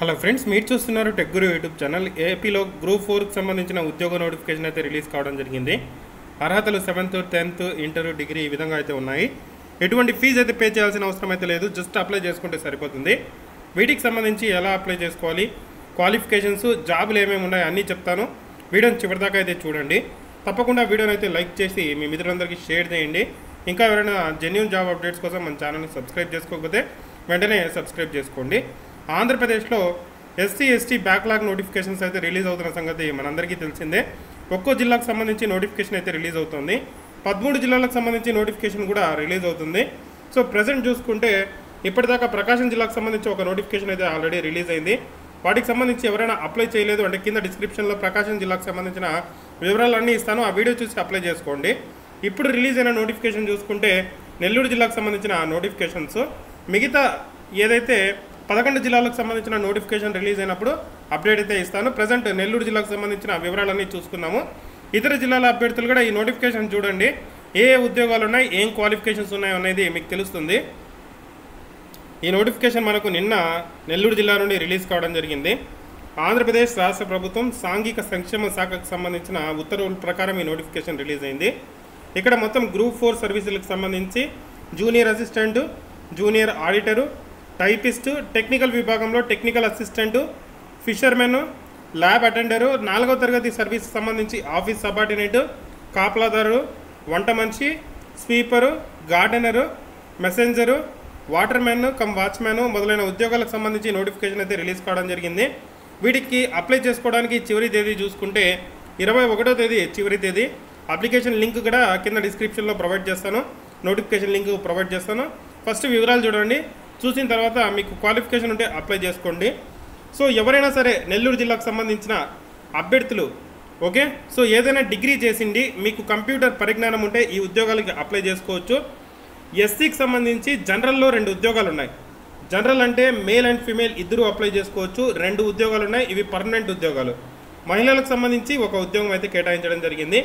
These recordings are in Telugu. Hello friends, మీరు చూస్తున్నారు టెక్ గురువు యూట్యూబ్ ఛానల్. ఏపీలో గ్రూప్ 4కి సంబంధించిన ఉద్యోగ నోటిఫికేషన్ అయితే రిలీజ్ కావడం జరిగింది. అర్హతలు 7th 10th ఇంటర్ డిగ్రీ ఈ విధంగా అయితే ఉన్నాయి. ఎటువంటి ఫీజు అయితే పే చేయాల్సిన అవసరం అయితే లేదు, జస్ట్ అప్లై చేసుకుంటే సరిపోతుంది. వీటికి సంబంధించి ఎలా అప్లై చేసుకోవాలి, క్వాలిఫికేషన్స్, జాబులు ఏమేమి ఉన్నాయో అన్నీ చెప్తాను. వీడియోని చివరిదాకా అయితే చూడండి. తప్పకుండా వీడియోని అయితే లైక్ చేసి మీ మిత్రులందరికీ షేర్ చేయండి. ఇంకా ఎవరైనా జెన్యూన్ జాబ్ అప్డేట్స్ కోసం మన ఛానల్ని సబ్స్క్రైబ్ చేసుకోకపోతే వెంటనే సబ్స్క్రైబ్ చేసుకోండి. ఆంధ్రప్రదేశ్లో ఎస్సీ ఎస్టీ బ్యాక్లాగ్ నోటిఫికేషన్స్ అయితే రిలీజ్ అవుతున్న సంగతి మనందరికీ తెలిసిందే. ఒక్కో జిల్లాకు సంబంధించి నోటిఫికేషన్ అయితే రిలీజ్ అవుతుంది. 13 జిల్లాలకు సంబంధించి నోటిఫికేషన్ కూడా రిలీజ్ అవుతుంది. సో ప్రజెంట్ చూసుకుంటే ఇప్పటిదాకా ప్రకాశం జిల్లాకు సంబంధించి ఒక నోటిఫికేషన్ అయితే ఆల్రెడీ రిలీజ్ అయింది. వాటికి సంబంధించి ఎవరైనా అప్లై చేయలేదు అంటే కింద డిస్క్రిప్షన్లో ప్రకాశం జిల్లాకు సంబంధించిన వివరాలన్నీ ఇస్తాను, ఆ వీడియో చూసి అప్లై చేసుకోండి. ఇప్పుడు రిలీజ్ అయిన నోటిఫికేషన్ చూసుకుంటే నెల్లూరు జిల్లాకు సంబంధించిన నోటిఫికేషన్స్, మిగతా ఏదైతే 11 జిల్లాలకు సంబంధించిన నోటిఫికేషన్ రిలీజ్ అయినప్పుడు అప్డేట్ అయితే ఇస్తాను. ప్రజెంట్ నెల్లూరు జిల్లాకు సంబంధించిన వివరాలన్నీ చూసుకున్నాము. ఇతర జిల్లాల అభ్యర్థులు కూడా ఈ నోటిఫికేషన్ చూడండి, ఏ ఉద్యోగాలు ఉన్నాయి, ఏం క్వాలిఫికేషన్స్ ఉన్నాయో అనేది మీకు తెలుస్తుంది. ఈ నోటిఫికేషన్ మనకు నిన్న నెల్లూరు జిల్లా నుండి రిలీజ్ కావడం జరిగింది. ఆంధ్రప్రదేశ్ రాష్ట్ర ప్రభుత్వం సాంఘిక సంక్షేమ శాఖకు సంబంధించిన ఉత్తర్వుల ప్రకారం ఈ నోటిఫికేషన్ రిలీజ్ అయింది. ఇక్కడ మొత్తం గ్రూప్ 4 సర్వీసులకు సంబంధించి junior assistant, junior auditor, typist, technical విభాగంలో technical assistant, fishermen, lab attender, 4వ తరగతి సర్వీస్కి సంబంధించి ఆఫీస్ సబార్డినేటు, కాపలాదారు, వంట మనిషి, sweeper, gardener, messenger, watermen cum watchmen మొదలైన ఉద్యోగాలకు సంబంధించి నోటిఫికేషన్ అయితే రిలీజ్ కావడం జరిగింది. వీటికి అప్లై చేసుకోవడానికి చివరి తేదీ చూసుకుంటే 21వ తేదీ చివరి తేదీ. అప్లికేషన్ లింక్ కూడా కింద డిస్క్రిప్షన్లో ప్రొవైడ్ చేస్తాను, నోటిఫికేషన్ లింక్ ప్రొవైడ్ చేస్తాను. ఫస్ట్ వివరాలు చూడండి, చూసిన తర్వాత మీకు క్వాలిఫికేషన్ ఉంటే అప్లై చేసుకోండి. సో ఎవరైనా సరే నెల్లూరు జిల్లాకు సంబంధించిన అభ్యర్థులు ఓకే. సో ఏదైనా డిగ్రీ చేసింది, మీకు కంప్యూటర్ పరిజ్ఞానం ఉంటే ఈ ఉద్యోగాలకి అప్లై చేసుకోవచ్చు. ఎస్సీకి సంబంధించి జనరల్లో 2 ఉద్యోగాలు ఉన్నాయి. జనరల్ అంటే మేల్ అండ్ ఫీమేల్ ఇద్దరు అప్లై చేసుకోవచ్చు. 2 ఉద్యోగాలు ఉన్నాయి, ఇవి పర్మనెంట్ ఉద్యోగాలు. మహిళలకు సంబంధించి 1 ఉద్యోగం అయితే కేటాయించడం జరిగింది.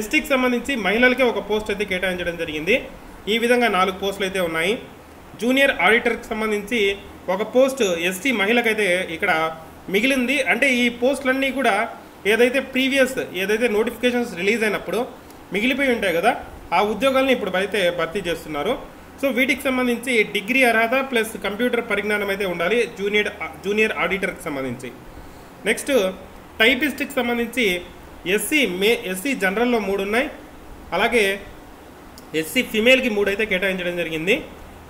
ఎస్టీకి సంబంధించి మహిళలకే 1 పోస్ట్ అయితే కేటాయించడం జరిగింది. ఈ విధంగా 4 పోస్టులు అయితే ఉన్నాయి. జూనియర్ ఆడిటర్కి సంబంధించి 1 పోస్ట్ ఎస్టీ మహిళకైతే ఇక్కడ మిగిలింది. అంటే ఈ పోస్టులన్నీ కూడా ఏదైతే ప్రీవియస్ ఏదైతే నోటిఫికేషన్స్ రిలీజ్ అయినప్పుడు మిగిలిపోయి ఉంటాయి కదా, ఆ ఉద్యోగాలను ఇప్పుడు అయితే భర్తీ చేస్తున్నారు. సో వీటికి సంబంధించి డిగ్రీ అర్హత ప్లస్ కంప్యూటర్ పరిజ్ఞానం అయితే ఉండాలి జూనియర్ ఆడిటర్కి సంబంధించి. నెక్స్ట్ టైపిస్ట్కి సంబంధించి ఎస్సీ జనరల్లో 3 ఉన్నాయి, అలాగే ఎస్సీ ఫిమేల్కి 3 అయితే కేటాయించడం జరిగింది,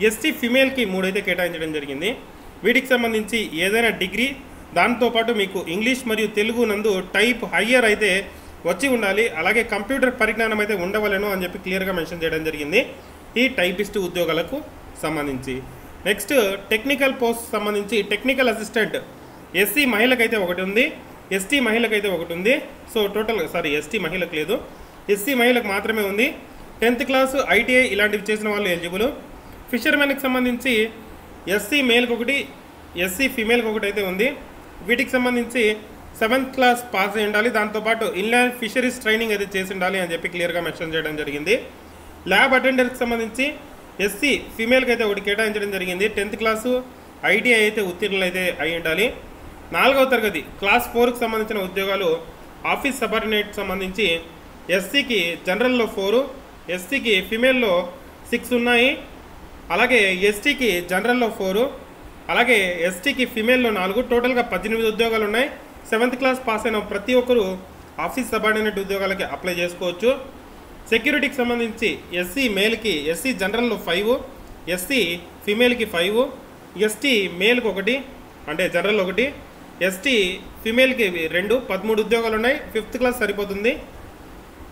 ఎస్టీ ఫిమేల్కి 3 అయితే కేటాయించడం జరిగింది. వీటికి సంబంధించి ఏదైనా డిగ్రీ, దాంతోపాటు మీకు ఇంగ్లీష్ మరియు తెలుగు నందు టైప్ హయ్యర్ అయితే వచ్చి ఉండాలి, అలాగే కంప్యూటర్ పరిజ్ఞానం అయితే ఉండవలను అని చెప్పి క్లియర్గా మెన్షన్ చేయడం జరిగింది ఈ టైపిస్ట్ ఉద్యోగాలకు సంబంధించి. నెక్స్ట్ టెక్నికల్ పోస్ట్ సంబంధించి టెక్నికల్ అసిస్టెంట్ ఎస్సీ మహిళకైతే 1 ఉంది, ఎస్టీ మహిళకైతే 1 ఉంది. సో టోటల్ సారీ ఎస్టీ మహిళకు లేదు, ఎస్సీ మహిళకు మాత్రమే ఉంది. 10th క్లాస్, ITI ఇలాంటివి చేసిన వాళ్ళు ఎలిజిబుల్. ఫిషర్మెన్కి సంబంధించి ఎస్సీ మేల్కి 1, ఎస్సీ ఫీమేల్కి 1 అయితే ఉంది. వీటికి సంబంధించి 7th క్లాస్ పాస్ అయి ఉండాలి, దాంతోపాటు ఇన్లాండ్ ఫిషరీస్ ట్రైనింగ్ అయితే చేసి ఉండాలి అని చెప్పి క్లియర్గా మెన్షన్ చేయడం జరిగింది. ల్యాబ్ అటెండర్కి సంబంధించి ఎస్సీ ఫీమేల్కి అయితే 1 కేటాయించడం జరిగింది. 10th క్లాసు, ITI అయితే ఉత్తీర్ణులు అయితే అయి ఉండాలి. 4వ తరగతి క్లాస్ 4కి సంబంధించిన ఉద్యోగాలు ఆఫీస్ సబార్డినేట్ సంబంధించి ఎస్సీకి జనరల్లో 4, ఎస్సీకి ఫీమేల్లో 6 ఉన్నాయి, అలాగే ఎస్టీకి జనరల్లో 4, అలాగే ఎస్టీకి ఫీమేల్లో 4, టోటల్గా 18 ఉద్యోగాలు ఉన్నాయి. 7th క్లాస్ పాస్ అయిన ప్రతి ఒక్కరూ ఆఫీస్ సబార్డినేట్ ఉద్యోగాలకి అప్లై చేసుకోవచ్చు. సెక్యూరిటీకి సంబంధించి ఎస్సీ మేల్కి, ఎస్సీ జనరల్లో 5, ఎస్సీ ఫీమేల్కి 5, ఎస్టీ మేల్కి 1 అంటే జనరల్ 1, ఎస్టీ ఫీమేల్కి 2, 13 ఉద్యోగాలు ఉన్నాయి. 5th క్లాస్ సరిపోతుంది.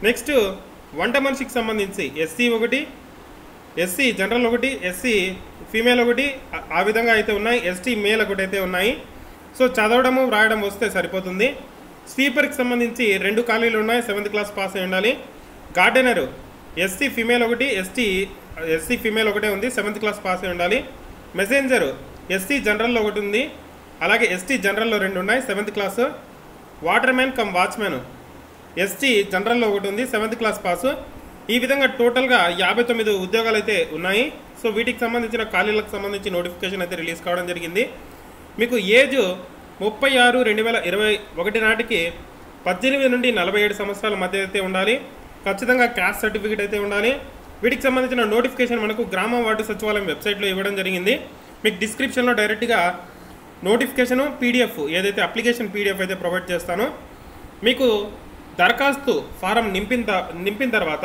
నెక్స్ట్ వంట మనిషికి సంబంధించి SC 1, SC general 1, SC female 1 ఆ విధంగా అయితే ఉన్నాయి. ఎస్టీ మేల్ 1 అయితే ఉన్నాయి. సో చదవడము రాయడం వస్తే సరిపోతుంది. స్వీపర్కి సంబంధించి 2 ఖాళీలు ఉన్నాయి, 7th క్లాస్ పాస్ అయి ఉండాలి. Gardener SC female 1, SC female 1 ఉంది, 7th క్లాస్ పాస్ అయి ఉండాలి. మెసెంజరు ఎస్సీ జనరల్లో 1 ఉంది, అలాగే ఎస్టీ జనరల్లో 2 ఉన్నాయి, 7th class. Watermen cum watchmen ST జనరల్లో 1 ఉంది, 7th క్లాస్ పాసు. ఈ విధంగా టోటల్గా 59 ఉద్యోగాలు అయితే ఉన్నాయి. సో వీటికి సంబంధించిన ఖాళీలకు సంబంధించి నోటిఫికేషన్ అయితే రిలీజ్ కావడం జరిగింది. మీకు ఏజ్ 36/2021 నాటికి 18 నుండి 47 సంవత్సరాల మధ్య అయితే ఉండాలి. ఖచ్చితంగా క్యాస్ట్ సర్టిఫికేట్ అయితే ఉండాలి. వీటికి సంబంధించిన నోటిఫికేషన్ మనకు గ్రామ వార్డు సచివాలయం వెబ్సైట్లో ఇవ్వడం జరిగింది. మీకు డిస్క్రిప్షన్లో డైరెక్ట్గా నోటిఫికేషను పీడిఎఫ్ ఏదైతే అప్లికేషన్ పీడిఎఫ్ అయితే ప్రొవైడ్ చేస్తానో మీకు దరఖాస్తు ఫారం నింపిన తర్వాత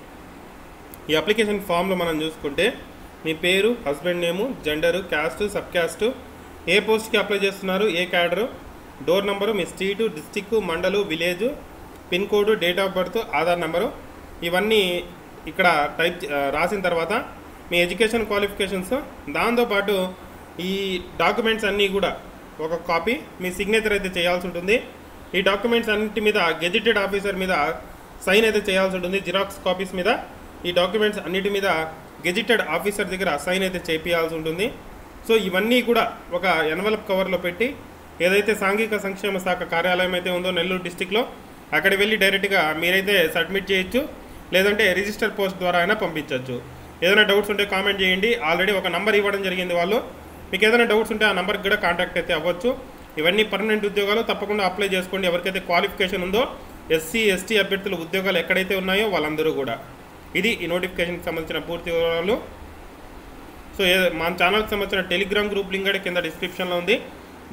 ఈ అప్లికేషన్ ఫామ్లో మనం చూసుకుంటే మీ పేరు, husband name, gender, caste, sub caste, ఏ పోస్ట్కి అప్లై చేస్తున్నారు, ఏ క్యాడరు, డోర్ నెంబరు, మీ street, district, mandal, village, pin code, date of birth, Aadhaar number, ఇవన్నీ ఇక్కడ టైప్ రాసిన తర్వాత మీ ఎడ్యుకేషన్ క్వాలిఫికేషన్స్, దాంతోపాటు ఈ డాక్యుమెంట్స్ అన్నీ కూడా ఒక కాపీ మీ సిగ్నేచర్ అయితే చేయాల్సి ఉంటుంది. ఈ డాక్యుమెంట్స్ అన్నింటి మీద గెజిటెడ్ ఆఫీసర్ మీద సైన్ అయితే చేయాల్సి ఉంటుంది. జిరాక్స్ కాపీస్ మీద ఈ డాక్యుమెంట్స్ అన్నిటి మీద గెజిటెడ్ ఆఫీసర్ దగ్గర సైన్ అయితే చేయించాల్సి ఉంటుంది. సో ఇవన్నీ కూడా ఒక ఎన్వలప్ కవర్లో పెట్టి ఏదైతే సాంఘిక సంక్షేమ శాఖ కార్యాలయం అయితే ఉందో నెల్లూరు డిస్టిక్లో అక్కడ వెళ్ళి డైరెక్ట్గా మీరైతే సబ్మిట్ చేయొచ్చు, లేదంటే రిజిస్టర్ పోస్ట్ ద్వారా అయినా పంపించవచ్చు. ఏదైనా డౌట్స్ ఉంటే కామెంట్ చేయండి. ఆల్రెడీ ఒక నెంబర్ ఇవ్వడం జరిగింది వాళ్ళు. మీకు ఏదైనా డౌట్స్ ఉంటే ఆ నెంబర్కి కూడా కాంటాక్ట్ అయితే అవ్వచ్చు. ఇవన్నీ పర్మనెంట్ ఉద్యోగాలు, తప్పకుండా అప్లై చేసుకోండి. ఎవరికైతే క్వాలిఫికేషన్ ఉందో SC/ST అభ్యర్థుల ఉద్యోగాలు ఎక్కడైతే ఉన్నాయో వాళ్ళందరూ కూడా. ఇది ఈ నోటిఫికేషన్కి సంబంధించిన పూర్తి వివరాలు. సో మా ఛానల్కి సంబంధించిన టెలిగ్రామ్ గ్రూప్ లింక్ కూడా కింద డిస్క్రిప్షన్లో ఉంది,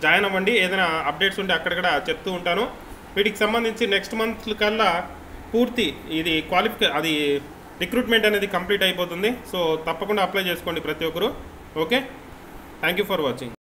జాయిన్ అవ్వండి. ఏదైనా అప్డేట్స్ ఉంటే అక్కడ కూడా చెప్తూ ఉంటాను. వీటికి సంబంధించి నెక్స్ట్ మంత్ కల్లా పూర్తి ఇది అది రిక్రూట్మెంట్ అనేది కంప్లీట్ అయిపోతుంది. సో తప్పకుండా అప్లై చేసుకోండి ప్రతి ఒక్కరు. Okay, thank you for watching.